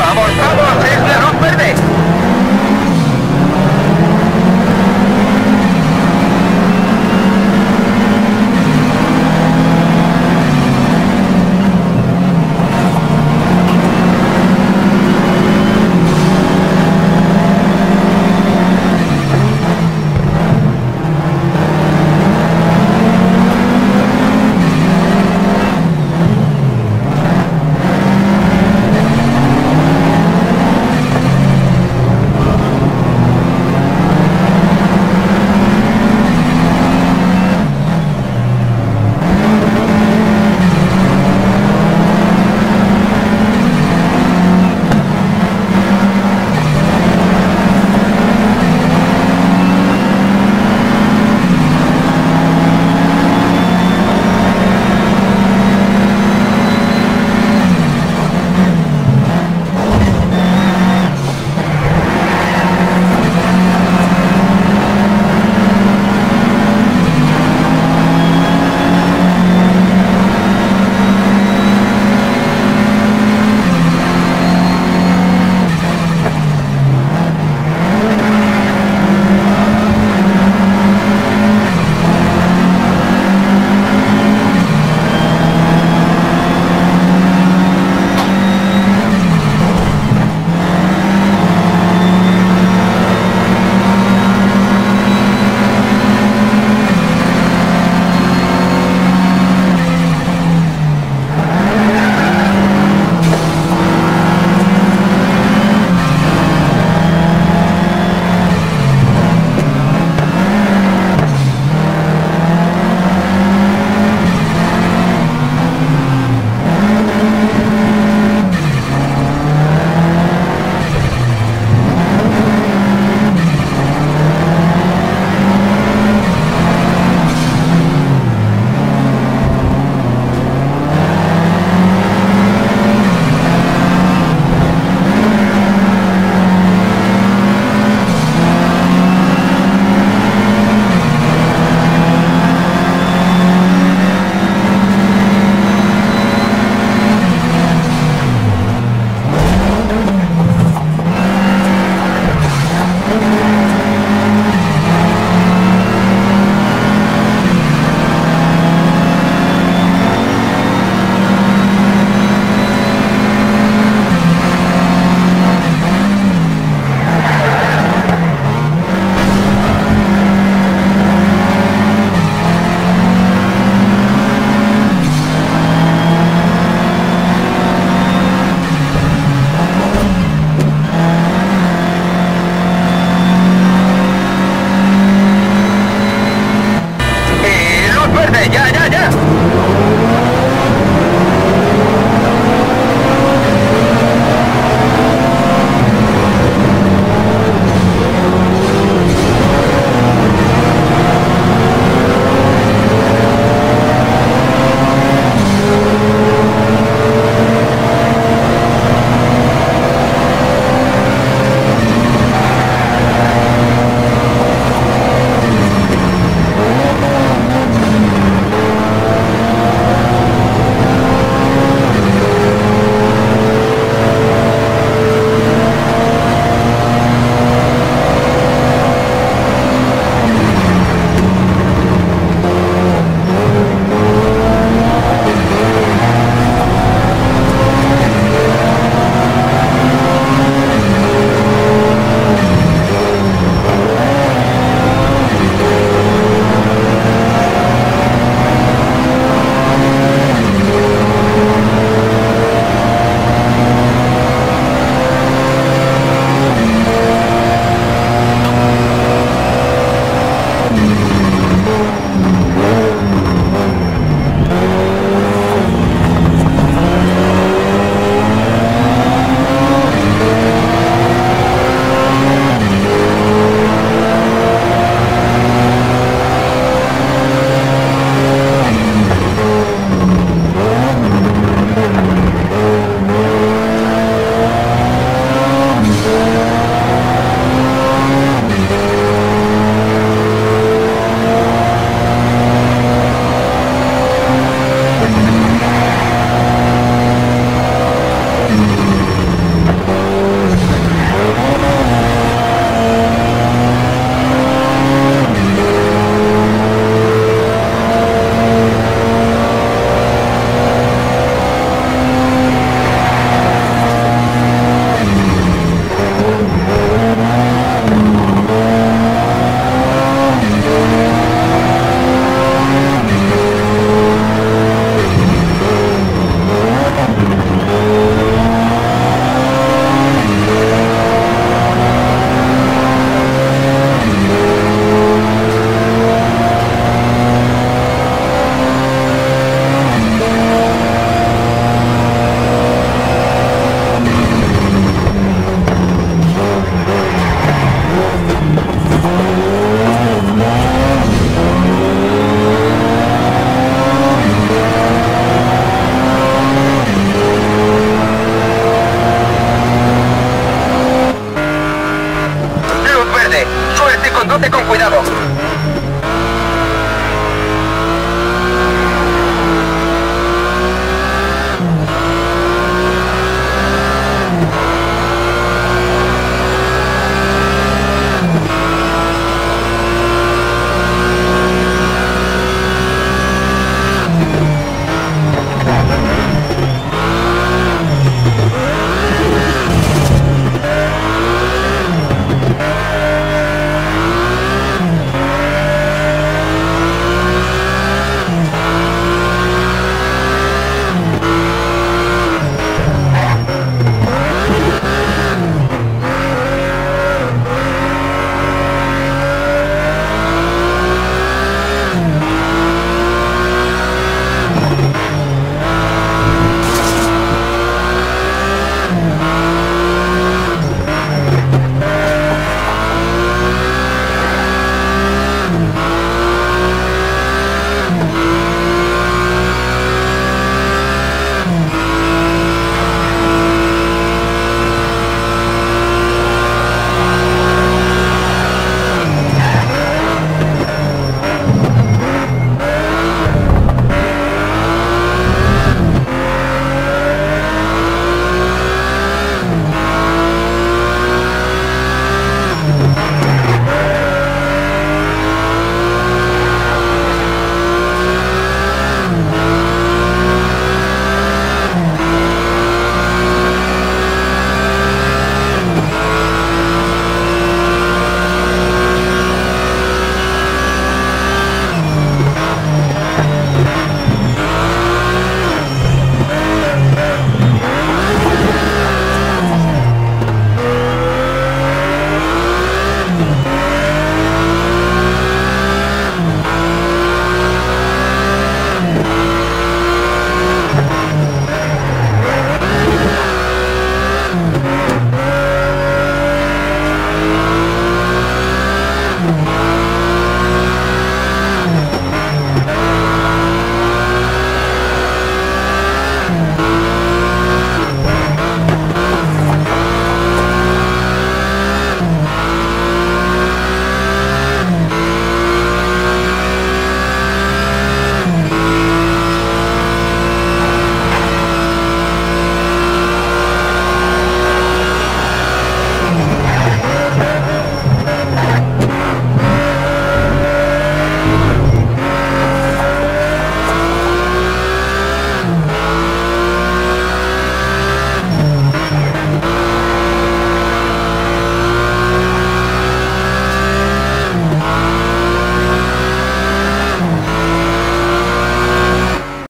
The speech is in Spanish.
¡Vamos, vamos! ¡Esclarón verde! Llévate con cuidado.